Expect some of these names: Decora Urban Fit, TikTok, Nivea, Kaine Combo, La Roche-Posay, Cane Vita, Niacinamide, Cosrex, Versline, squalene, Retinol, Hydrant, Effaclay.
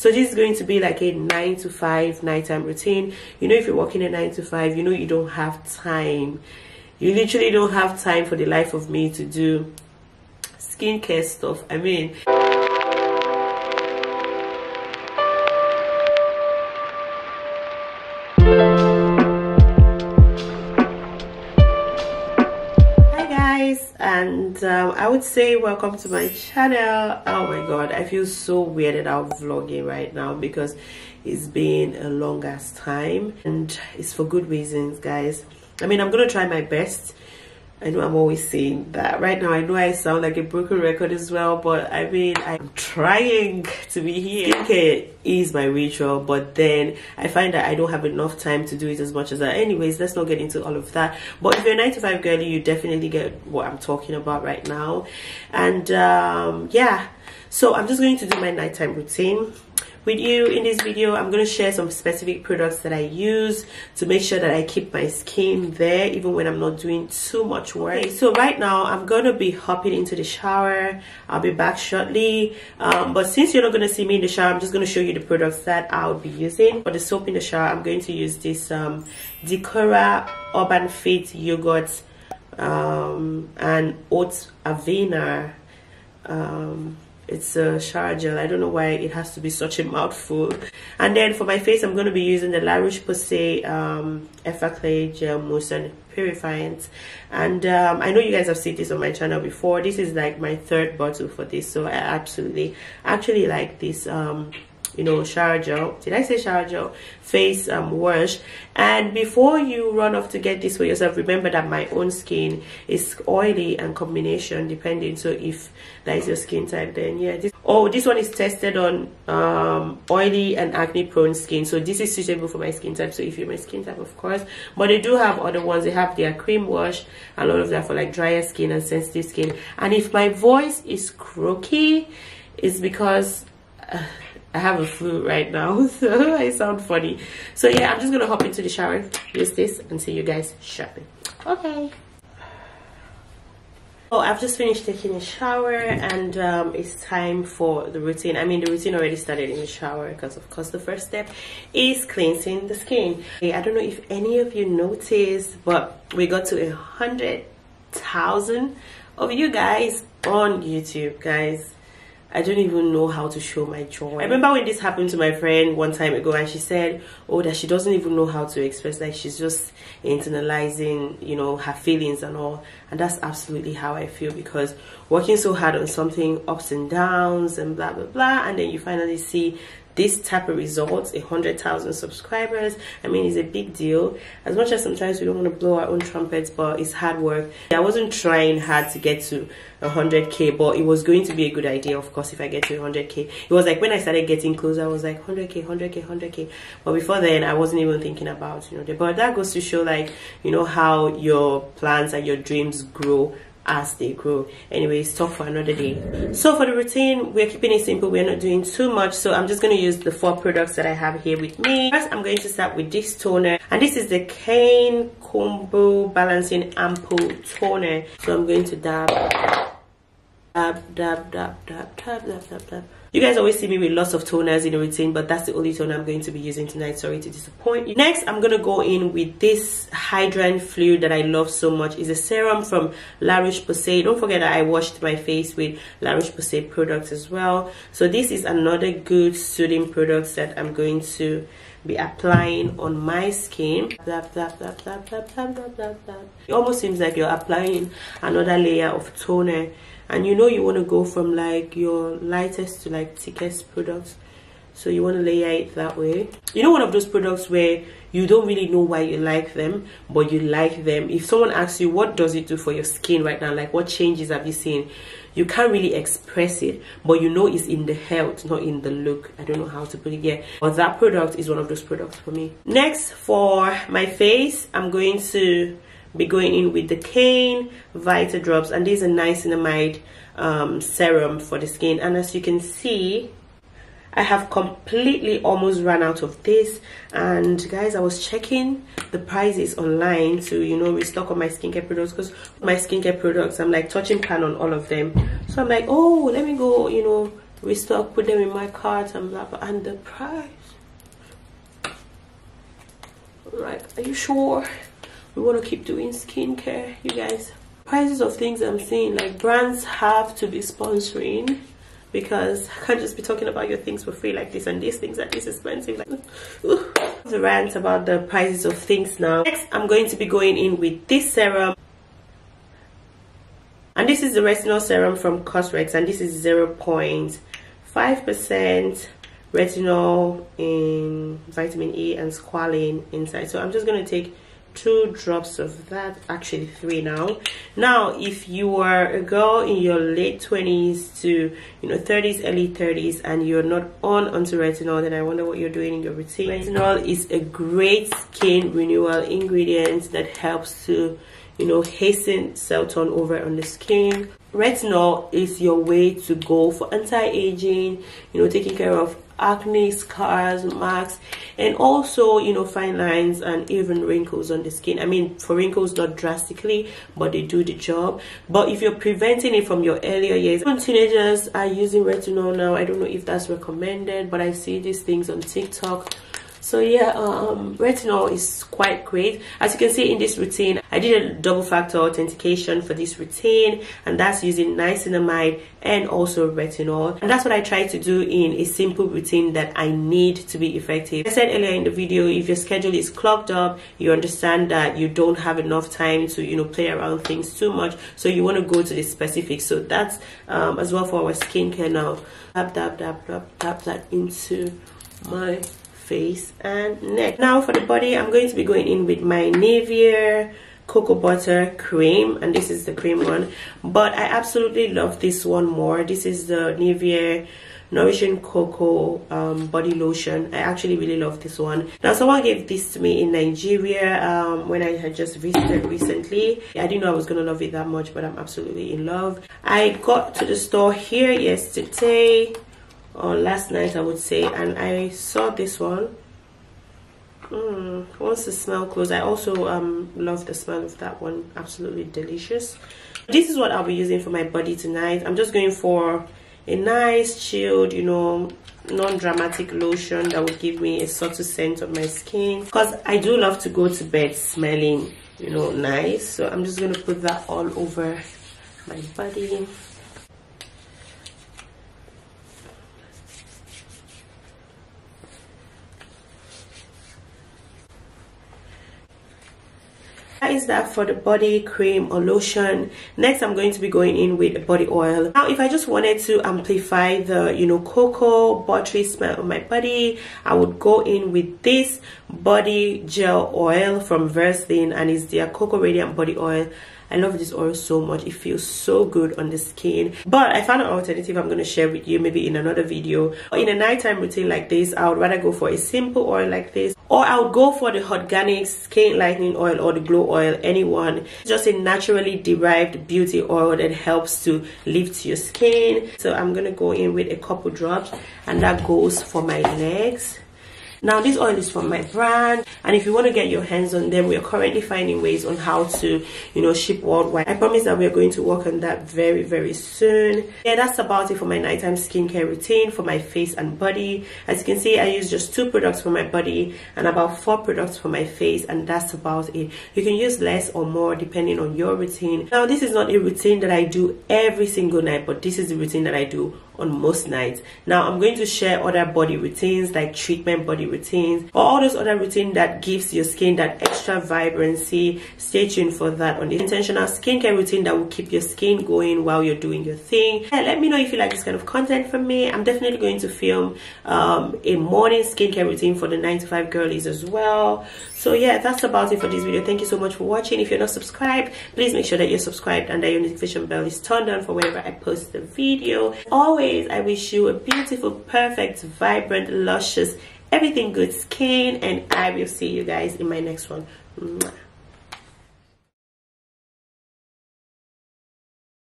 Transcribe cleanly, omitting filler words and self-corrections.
So this is going to be like a 9 to 5 nighttime routine. You know, if you're working at 9 to 5, you know you don't have time. You literally don't have time for the life of me to do skincare stuff. I mean, I would say welcome to my channel. Oh my god, I feel so weirded out vlogging right now because it's been a long ass time, and it's for good reasons, guys. I mean, I'm gonna try my best. I know I'm always saying that. Right now I know I sound like a broken record as well, but I mean, I'm trying to be here. Skincare is my ritual, but then I find that I don't have enough time to do it as much as that. Anyways, let's not get into all of that. But if you're a 9 to 5 girly, you definitely get what I'm talking about right now. And yeah, so I'm just going to do my nighttime routine with you in this video. I'm going to share some specific products that I use to make sure that I keep my skin there even when I'm not doing too much work. Okay, so right now I'm going to be hopping into the shower. I'll be back shortly, but since you're not going to see me in the shower, I'm just going to show you the products that I'll be using. For the soap in the shower, I'm going to use this Decora Urban Fit yogurt and oats Avena. It's a shower gel. I don't know why it has to be such a mouthful. And then for my face, I'm going to be using the La Roche-Posay Effaclay Gel Moisture Purifiant. And I know you guys have seen this on my channel before. This is like my third bottle for this, so I actually like this you know, shower gel. Did I say shower gel? Face wash. And before you run off to get this for yourself, remember that my own skin is oily and combination depending. So if that is your skin type, then yeah, this one is tested on oily and acne prone skin, so this is suitable for my skin type. So if you're my skin type, of course, but they do have other ones. They have their cream wash and all of that for like drier skin and sensitive skin. And if my voice is croaky, it's because I have a flu right now, so I sound funny. So yeah, I'm just gonna hop into the shower, use this, and see you guys shopping. Okay. Oh, I've just finished taking a shower, and it's time for the routine. I mean, the routine already started in the shower because, of course, the first step is cleansing the skin. I don't know if any of you noticed, but we got to 100,000 of you guys on YouTube, guys. I don't even know how to show my joy. I remember when this happened to my friend one time ago, and she said, oh, that she doesn't even know how to express, like she's just internalizing, you know, her feelings and all. And that's absolutely how I feel, because working so hard on something, ups and downs and blah blah blah, and then you finally see this type of results. 100,000 subscribers, I mean, it's a big deal. As much as sometimes we don't want to blow our own trumpets, but it's hard work. I wasn't trying hard to get to 100k, but it was going to be a good idea, of course, if I get to 100k. It was like when I started getting closer, I was like 100k, but before then I wasn't even thinking about, you know, but that goes to show, like, you know, how your plans and your dreams grow as they grow. Anyways, talk for another day. So for the routine, we're keeping it simple, we're not doing too much. So I'm just going to use the 4 products that I have here with me. First, I'm going to start with this toner, and this is the Kaine Combo Balancing Ampoule Toner. So I'm going to dab. You guys always see me with lots of toners in a routine, but that's the only toner I'm going to be using tonight. Sorry to disappoint you. Next, I'm going to go in with this Hydrant fluid that I love so much. It's a serum from La Roche-Posay. Don't forget that I washed my face with La Roche-Posay products as well. So this is another good soothing product that I'm going to be applying on my skin. It almost seems like you're applying another layer of toner. And you know you want to go from like your lightest to like thickest products, so you want to layer it that way. You know, one of those products where you don't really know why you like them, but you like them. If someone asks you, what does it do for your skin right now, like what changes have you seen, you can't really express it, but you know it's in the health, not in the look. I don't know how to put it here, but that product is one of those products for me. Next, for my face, I'm going to be going in with the Cane Vita drops, and these are niacinamide serum for the skin. And as you can see, I have completely almost run out of this. And guys, I was checking the prices online to, you know, restock on my skincare products, because my skincare products, I'm like touching pan on all of them. So I'm like, oh, let me go, you know, restock, put them in my cart and the price. Like, are you sure we want to keep doing skincare, you guys? Prices of things I'm seeing, like brands have to be sponsoring, because I can't just be talking about your things for free like this, and these things are this expensive. Like, the rant about the prices of things now. Next, I'm going to be going in with this serum. And this is the retinol serum from Cosrex, and this is 0.5% retinol in vitamin E and squalene inside. So I'm just going to take 2 drops of that, actually 3 now. Now, if you are a girl in your late 20s to 30s, early 30s, and you're not onto retinol, then I wonder what you're doing in your routine. Retinol is a great skin renewal ingredient that helps to, hasten cell turnover on the skin. Retinol is your way to go for anti-aging, taking care of acne, scars, marks, and also fine lines and even wrinkles on the skin. I mean, for wrinkles, not drastically, but they do the job. But if you're preventing it from your earlier years, even teenagers are using retinol now. I don't know if that's recommended, but I see these things on TikTok. So yeah, retinol is quite great. As you can see in this routine, I did a double factor authentication for this routine, and that's using niacinamide and also retinol. And that's what I try to do in a simple routine that I need to be effective. I said earlier in the video, if your schedule is clogged up, you understand that you don't have enough time to play around things too much, so you want to go to the specifics. So that's as well for our skincare now. Dab, dab, dab, dab, dab that into my face and neck. Now for the body, I'm going to be going in with my Nivea cocoa butter cream, and this is the cream one, but I absolutely love this one more. This is the Nivea nourishing cocoa body lotion. I actually really love this one. Now, someone gave this to me in Nigeria when I had just visited recently. I didn't know I was gonna love it that much, but I'm absolutely in love. I got to the store here yesterday, or last night I would say, and I saw this one. Once the smell close, I also love the smell of that one. Absolutely delicious. This is what I'll be using for my body tonight. I'm just going for a nice chilled, non-dramatic lotion that will give me a subtle scent of my skin, because I do love to go to bed smelling nice. So I'm just going to put that all over my body. Is that for the body cream or lotion. Next, I'm going to be going in with a body oil. Now, if I just wanted to amplify the cocoa buttery smell of my body, I would go in with this body gel oil from Versline, and it's their cocoa radiant body oil. I love this oil so much. It feels so good on the skin. But I found an alternative I'm going to share with you maybe in another video. In a nighttime routine like this, I would rather go for a simple oil like this, or I would go for the Organic Skin Lightening Oil or the Glow Oil, anyone. It's just a naturally derived beauty oil that helps to lift your skin. So I'm going to go in with a couple drops, and that goes for my legs. Now, this oil is from my brand, and if you want to get your hands on them, we are currently finding ways on how to, ship worldwide. I promise that we are going to work on that very, very soon. Yeah, that's about it for my nighttime skincare routine for my face and body. As you can see, I use just 2 products for my body and about 4 products for my face, and that's about it. You can use less or more depending on your routine. Now, this is not a routine that I do every single night, but this is the routine that I do on most nights. Now, I'm going to share other body routines, like treatment body routines or all those other routines that gives your skin that extra vibrancy. Stay tuned for that on the intentional skincare routine that will keep your skin going while you're doing your thing. And let me know if you like this kind of content from me. I'm definitely going to film a morning skincare routine for the 9-to-5 girlies as well. So yeah, that's about it for this video. Thank you so much for watching. If you're not subscribed, please make sure that you're subscribed and that your notification bell is turned on for whenever I post the video. Always, I wish you a beautiful, perfect, vibrant, luscious, everything good skin, and I will see you guys in my next one. Mwah.